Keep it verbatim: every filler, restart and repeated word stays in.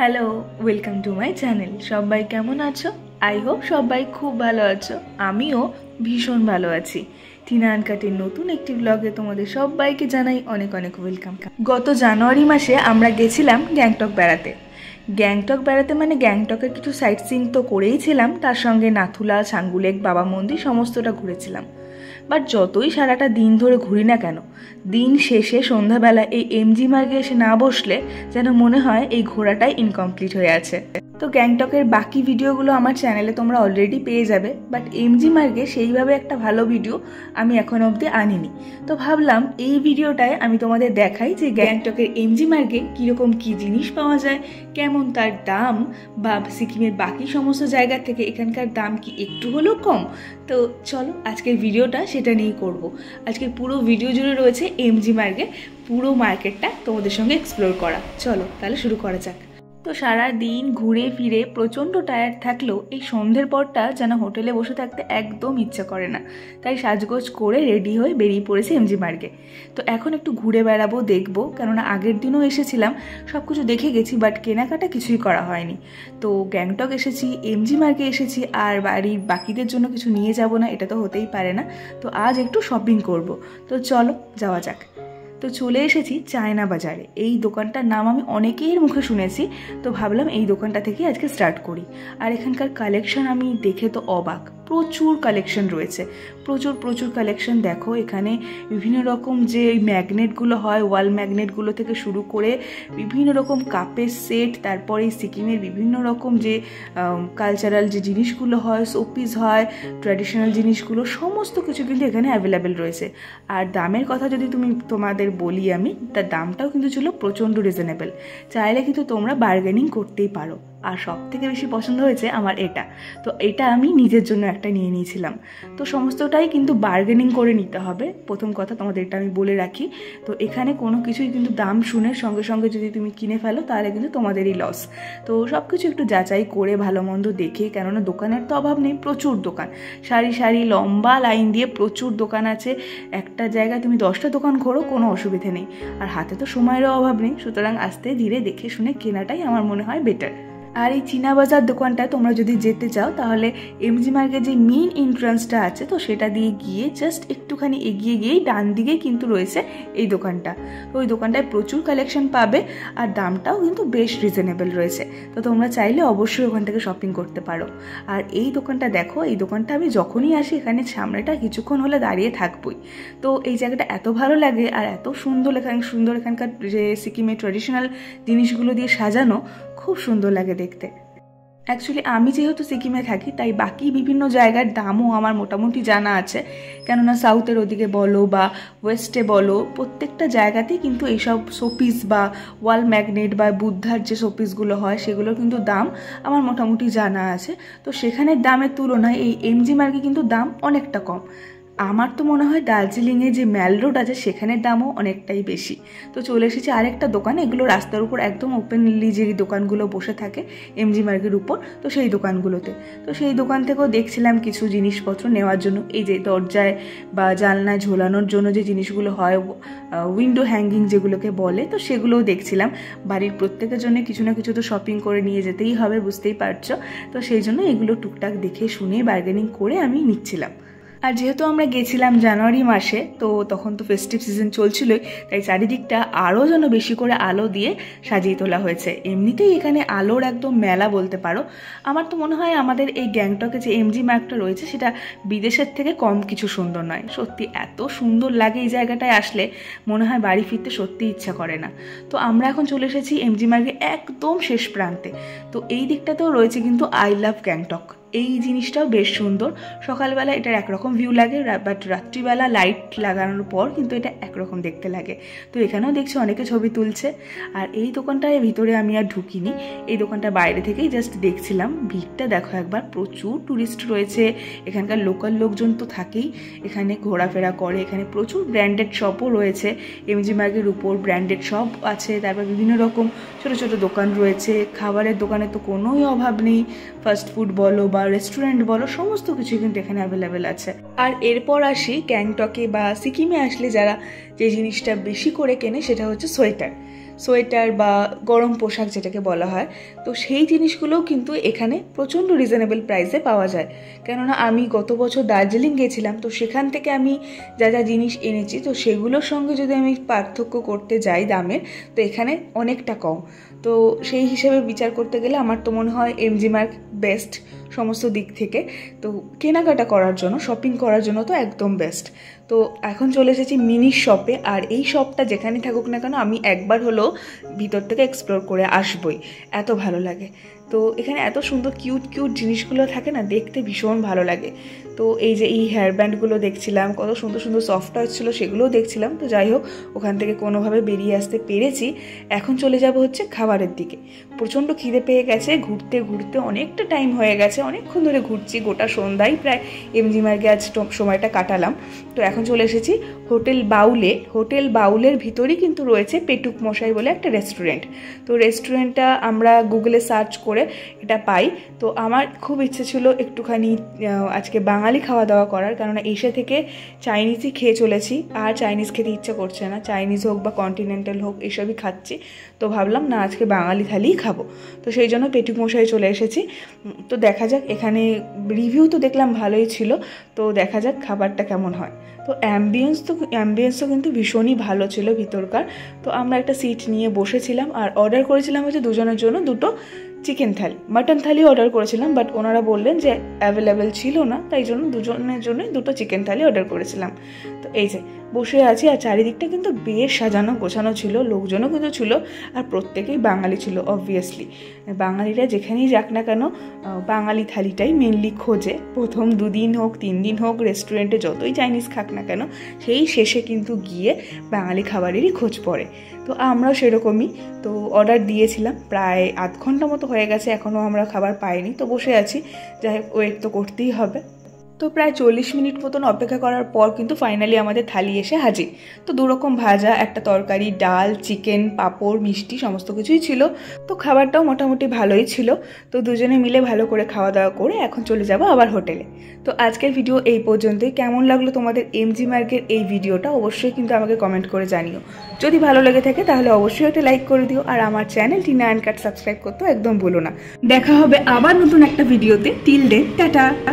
Hello, welcome to my channel. সবাই কেমন আছো? আই হোপ সবাই খুব ভালো আছো। আমিও ভীষণ ভালো আছি। টিনা আনকাটের নতুন একটি ব্লগে তোমাদের সবাইকে জানাই অনেক অনেক ওয়েলকাম। গত জানুয়ারি মাসে আমরা গেছিলাম গ্যাংটক বেড়াতে। গ্যাংটক বেড়াতে মানে গ্যাংটকের কিছু সাইট সিইং তো করেইছিলাম, তার সঙ্গে নাথুলা, ছাঙ্গুলেক, বাবা মন্দির সমস্তটা ঘুরেছিলাম। বাট যতই সারাটা দিন ধরে ঘুরি না কেন, দিন শেষে সন্ধ্যাবেলা এই এমজি মার্গে এসে না বসলে যেন মনে হয় এই ঘোরাটাই ইনকমপ্লিট হয়ে আছে। তো গ্যাংটকের বাকি ভিডিওগুলো আমার চ্যানেলে তোমরা অলরেডি পেয়ে যাবে, বাট এমজি মার্গে সেইভাবে একটা ভালো ভিডিও আমি এখন অবধি আনিনি। তো ভাবলাম এই ভিডিওটায় আমি তোমাদের দেখাই যে গ্যাংটকের এমজি মার্গে কীরকম কী জিনিস পাওয়া যায়, কেমন তার দাম, বা সিকিমের বাকি সমস্ত জায়গা থেকে এখানকার দাম কি একটু হলেও কম। তো চলো আজকের ভিডিওটা সেটা নিয়েই করবো। আজকের পুরো ভিডিও জুড়ে রয়েছে এমজি মার্গে পুরো মার্কেটটা তোমাদের সঙ্গে এক্সপ্লোর করা। চলো তাহলে শুরু করা যাক। তো সারা দিন ঘুরে ফিরে প্রচণ্ড টায়ার্ড থাকলেও এই সন্ধ্যের পরটা যেন হোটেলে বসে থাকতে একদম ইচ্ছা করে না, তাই সাজগোজ করে রেডি হয়ে বেরিয়ে পড়েছে এমজি মার্গে। তো এখন একটু ঘুরে বেড়াবো, দেখবো, কেননা আগের দিনও এসেছিলাম, সব কিছু দেখে গেছি, বাট কেনাকাটা কিছুই করা হয়নি। তো গ্যাংটক এসেছি, এমজি মার্গে এসেছি, আর বাড়ির বাকিদের জন্য কিছু নিয়ে যাব না এটা তো হতেই পারে না। তো আজ একটু শপিং করব। তো চলো যাওয়া যাক। তো চলে এসেছি চায়না বাজারে। এই দোকানটার নাম আমি অনেকের মুখে শুনেছি, তো ভাবলাম এই দোকানটা থেকে আজকে স্টার্ট করি। আর এখানকার কালেকশন আমি দেখে তো অবাক, প্রচুর কালেকশন রয়েছে, প্রচুর প্রচুর কালেকশন। দেখো এখানে বিভিন্ন রকম যে ম্যাগনেটগুলো হয়, ওয়াল ম্যাগনেটগুলো থেকে শুরু করে বিভিন্ন রকম কাপের সেট, তারপরে সিকিমের বিভিন্ন রকম যে কালচারাল যে জিনিসগুলো হয়, শোপিস হয়, ট্র্যাডিশনাল জিনিসগুলো, সমস্ত কিছু কিন্তু এখানে অ্যাভেলেবেল রয়েছে। আর দামের কথা যদি তুমি তোমাদের বলি আমি, তার দামটাও কিন্তু ছিল প্রচণ্ড রিজনেবল। চাইলে কিন্তু তোমরা বার্গেনিং করতেই পারো। আর সব থেকে বেশি পছন্দ হয়েছে আমার এটা। তো এটা আমি নিজের জন্য একটা নিয়ে নিয়েছিলাম। তো সমস্তটাই কিন্তু বার্গেনিং করে নিতে হবে, প্রথম কথা তোমাদের এটা আমি বলে রাখি। তো এখানে কোনো কিছুই কিন্তু দাম শুনে সঙ্গে সঙ্গে যদি তুমি কিনে ফেলো তাহলে কিন্তু তোমাদেরই লস। তো সব কিছু একটু যাচাই করে ভালো মন্দ দেখে, কেননা দোকানের তো অভাব নেই, প্রচুর দোকান, সারি সারি লম্বা লাইন দিয়ে প্রচুর দোকান আছে। একটা জায়গায় তুমি দশটা দোকান ঘোরো, কোনো অসুবিধে নেই। আর হাতে তো সময়েরও অভাব নেই, সুতরাং আস্তে ধীরে দেখে শুনে কেনাটাই আমার মনে হয় বেটার। আর এই চীনা বাজার দোকানটা তোমরা যদি যেতে চাও তাহলে এমজি মার্গের যে মেইন এন্ট্রান্সটা আছে, তো সেটা দিয়ে গিয়ে জাস্ট একটুখানি এগিয়ে গিয়েই ডান দিকে কিন্তু রয়েছে এই দোকানটা। তো ওই দোকানটায় প্রচুর কালেকশন পাবে, আর দামটাও কিন্তু বেশ রিজনেবল রয়েছে। তো তোমরা চাইলে অবশ্যই ওখান থেকে শপিং করতে পারো। আর এই দোকানটা দেখো, এই দোকানটা আমি যখনই আসি এখানে সামনেটা কিছুক্ষণ হলে দাঁড়িয়ে থাকবই। তো এই জায়গাটা এত ভালো লাগে আর এত সুন্দর, এখান সুন্দর এখানকার যে সিকিমের ট্র্যাডিশনাল জিনিসগুলো দিয়ে সাজানো, খুব সুন্দর লাগে দেখতে। অ্যাকচুয়ালি আমি যেহেতু সিকিমে থাকি তাই বাকি বিভিন্ন জায়গার দামও আমার মোটামুটি জানা আছে, কেননা সাউথের ওদিকে বলো বা ওয়েস্টে বলো, প্রত্যেকটা জায়গাতেই কিন্তু এইসব শোপিস বা ওয়াল ম্যাগনেট বা বুদ্ধার যে শোপিসগুলো হয় সেগুলো কিন্তু দাম আমার মোটামুটি জানা আছে। তো সেখানের দামের তুলনায় এই এমজি মার্গে কিন্তু দাম অনেকটা কম। আমার তো মনে হয় দার্জিলিংয়ে যে ম্যাল রোড আছে সেখানের দামও অনেকটাই বেশি। তো চলে এসেছি আরেকটা দোকান, এগুলো রাস্তার উপর একদম ওপেনলি যে দোকানগুলো বসে থাকে এমজি মার্গের উপর, তো সেই দোকানগুলোতে। তো সেই দোকান থেকেও দেখছিলাম কিছু জিনিসপত্র নেওয়ার জন্য। এই যে দরজায় বা জানলায় ঝোলানোর জন্য যে জিনিসগুলো হয়, উইন্ডো হ্যাঙ্গিং যেগুলোকে বলে, তো সেগুলোও দেখছিলাম। বাড়ির প্রত্যেকের জন্য কিছু না কিছু তো শপিং করে নিয়ে যেতেই হবে, বুঝতেই পারছো। তো সেই জন্য এগুলো টুকটাক দেখে শুনে বার্গেনিং করে আমি নিচ্ছিলাম। আর যেহেতু আমরা গেছিলাম জানুয়ারি মাসে, তো তখন তো ফেস্টিভ সিজন চলছিলই, তাই চারিদিকটা আরও যেন বেশি করে আলো দিয়ে সাজিয়ে তোলা হয়েছে। এমনিতেই এখানে আলোর একদম মেলা বলতে পারো। আমার তো মনে হয় আমাদের এই গ্যাংটকে যে এমজি মার্গটা রয়েছে সেটা বিদেশের থেকে কম কিছু সুন্দর নয়। সত্যি এত সুন্দর লাগে এই জায়গাটায় আসলে, মনে হয় বাড়ি ফিরতে সত্যি ইচ্ছা করে না। তো আমরা এখন চলে এসেছি এমজি মার্গে একদম শেষ প্রান্তে। তো এই দিকটাতেও রয়েছে কিন্তু আই লাভ গ্যাংটক, এই জিনিসটাও বেশ সুন্দর। সকালবেলা এটার একরকম ভিউ লাগে, বাট রাত্রিবেলা লাইট লাগানোর পর কিন্তু এটা একরকম দেখতে লাগে। তো এখানেও দেখছি অনেকে ছবি তুলছে। আর এই দোকানটার ভিতরে আমি আর ঢুকিনি, এই দোকানটা বাইরে থেকেই জাস্ট দেখছিলাম। ভিড়টা দেখো একবার, প্রচুর ট্যুরিস্ট রয়েছে, এখানকার লোকাল লোকজন তো থাকেই, এখানে ঘোরাফেরা করে। এখানে প্রচুর ব্র্যান্ডেড শপও রয়েছে, এমজি মার্গের উপর ব্র্যান্ডেড শপ আছে। তারপর বিভিন্ন রকম ছোটো ছোটো দোকান রয়েছে, খাবারের দোকানে তো কোনোই অভাব নেই। ফাস্টফুড বলো বা রেস্টুরেন্ট বলো, সমস্ত কিছু কিন্তু এখানে অ্যাভেলেবেল আছে। আর এরপর আসি গ্যাংটকে বা সিকিমে আসলে যারা যে জিনিসটা বেশি করে কেনে সেটা হচ্ছে সোয়েটার। সোয়েটার বা গরম পোশাক যেটাকে বলা হয়, তো সেই জিনিসগুলোও কিন্তু এখানে প্রচণ্ড রিজনেবল প্রাইসে পাওয়া যায়। কেননা আমি গত বছর দার্জিলিং গেছিলাম, তো সেখান থেকে আমি যা যা জিনিস এনেছি তো সেগুলোর সঙ্গে যদি আমি পার্থক্য করতে যাই দামের, তো এখানে অনেকটা কম। তো সেই হিসেবে বিচার করতে গেলে আমার তো মনে হয় এমজি মার্গ বেস্ট সমস্ত দিক থেকে। তো কেনাকাটা করার জন্য, শপিং করার জন্য তো একদম বেস্ট। তো এখন চলে এসেছি মিনি শপে, আর এই শপটা যেখানে থাকুক না কেন আমি একবার হলেও ভিতর থেকে এক্সপ্লোর করে আসবই, এত ভালো লাগে। তো এখানে এত সুন্দর কিউট কিউট জিনিসগুলো থাকে না, দেখতে ভীষণ ভালো লাগে। তো এই যে এই হেয়ার ব্যান্ডগুলো দেখছিলাম, কত সুন্দর সুন্দর সফট টাচ ছিল, সেগুলোও দেখছিলাম। তো যাই হোক, ওখান থেকে কোনোভাবে বেরিয়ে আসতে পেরেছি। এখন চলে যাব হচ্ছে খাবারের দিকে। প্রচণ্ড খিদে পেয়ে গেছে, ঘুরতে ঘুরতে অনেকটা টাইম হয়ে গেছে, অনেকক্ষণ ধরে ঘুরছি, গোটা সন্ধ্যায় প্রায় এমজি মার্গে আজ সময়টা কাটালাম। তো এখন চলে এসেছি হোটেল বাউলে। হোটেল বাউলের ভিতরেই কিন্তু রয়েছে পেটুক মশাই বলে একটা রেস্টুরেন্ট। তো রেস্টুরেন্টটা আমরা গুগলে সার্চ করে এটা পাই। তো আমার খুব ইচ্ছে ছিল একটুখানি আজকে বাঙালি খাওয়া দাওয়া করার, কারণ এসে থেকে চাইনিজই খেয়ে চলেছি, আর চাইনিজ খেতে ইচ্ছে করছে না। চাইনিজ হোক বা কন্টিনেন্টাল হোক, এসবই খাচ্ছি। তো ভাবলাম না, আজকে বাঙালি থালিই খাবো। তো সেই জন্য পেটুক মশাই চলে এসেছি। তো দেখা যাক, এখানে রিভিউ তো দেখলাম ভালোই ছিল, তো দেখা যাক খাবারটা কেমন হয়। তো অ্যাম্বিয়েন্স তো অ্যাম্বিয়েন্সও কিন্তু ভীষণই ভালো ছিল ভিতরকার। তো আমরা একটা সিট নিয়ে বসেছিলাম, আর অর্ডার করেছিলাম হচ্ছে দুজনের জন্য দুটো chicken thali, mutton thali order করেছিলাম, বাট ওনারা বললেন যে অ্যাভেলেবেল ছিল না, তাই জন্য দুজনের জন্যই দুটো চিকেন থালি অর্ডার করেছিলাম। তো এই যে বসে আছি, আর চারিদিকটা কিন্তু বেশ সাজানো গোছানো ছিল, লোকজনও কিন্তু ছিল, আর প্রত্যেকেই বাঙালি ছিল। অবভিয়াসলি বাঙালিরা যেখানেই যাক না কেন বাঙালি থালিটাই মেনলি খোঁজে। প্রথম দুদিন হোক তিন দিন হোক রেস্টুরেন্টে যতই চাইনিজ খাক না কেন, সেই শেষে কিন্তু গিয়ে বাঙালি খাবারেরই খোঁজ পড়ে। তো আমরাও সেরকমই। তো অর্ডার দিয়েছিলাম, প্রায় আধ ঘন্টা মতো হয়ে গেছে, এখনও আমরা খাবার পাইনি। তো বসে আছি, যাই হোক ওয়েট তো করতেই হবে। তো প্রায় চল্লিশ মিনিট মতন অপেক্ষা করার পর কিন্তু ফাইনালি আমাদের থালি এসে হাজির। তো দুরকম ভাজা, একটা তরকারি, ডাল, চিকেন, পাঁপড়, মিষ্টি সমস্ত কিছুই ছিল। তো খাবারটাও মোটামুটি ভালোই ছিল। তো দুজনে মিলে ভালো করে খাওয়া দাওয়া করে এখন চলে যাব আবার হোটেলে। তো আজকের ভিডিও এই পর্যন্তই। কেমন লাগলো তোমাদের এমজি মার্গের এই ভিডিওটা, অবশ্যই কিন্তু আমাকে কমেন্ট করে জানিও। যদি ভালো লেগে থাকে তাহলে অবশ্যই একটা লাইক করে দিও, আর আমার চ্যানেল টিনা আনকাট সাবস্ক্রাইব করতেও একদম ভুলো না। দেখা হবে আবার নতুন একটা ভিডিওতে। Till then, tata.